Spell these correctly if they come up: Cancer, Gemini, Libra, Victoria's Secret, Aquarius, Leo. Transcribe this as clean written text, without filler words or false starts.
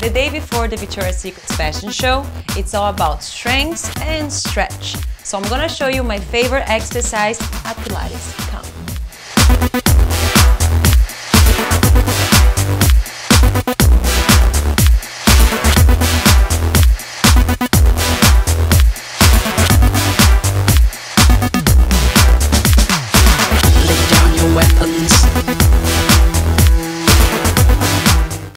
The day before the Victoria's Secret fashion show, it's all about strength and stretch. So I'm gonna show you my favorite exercise at Pilates. Come.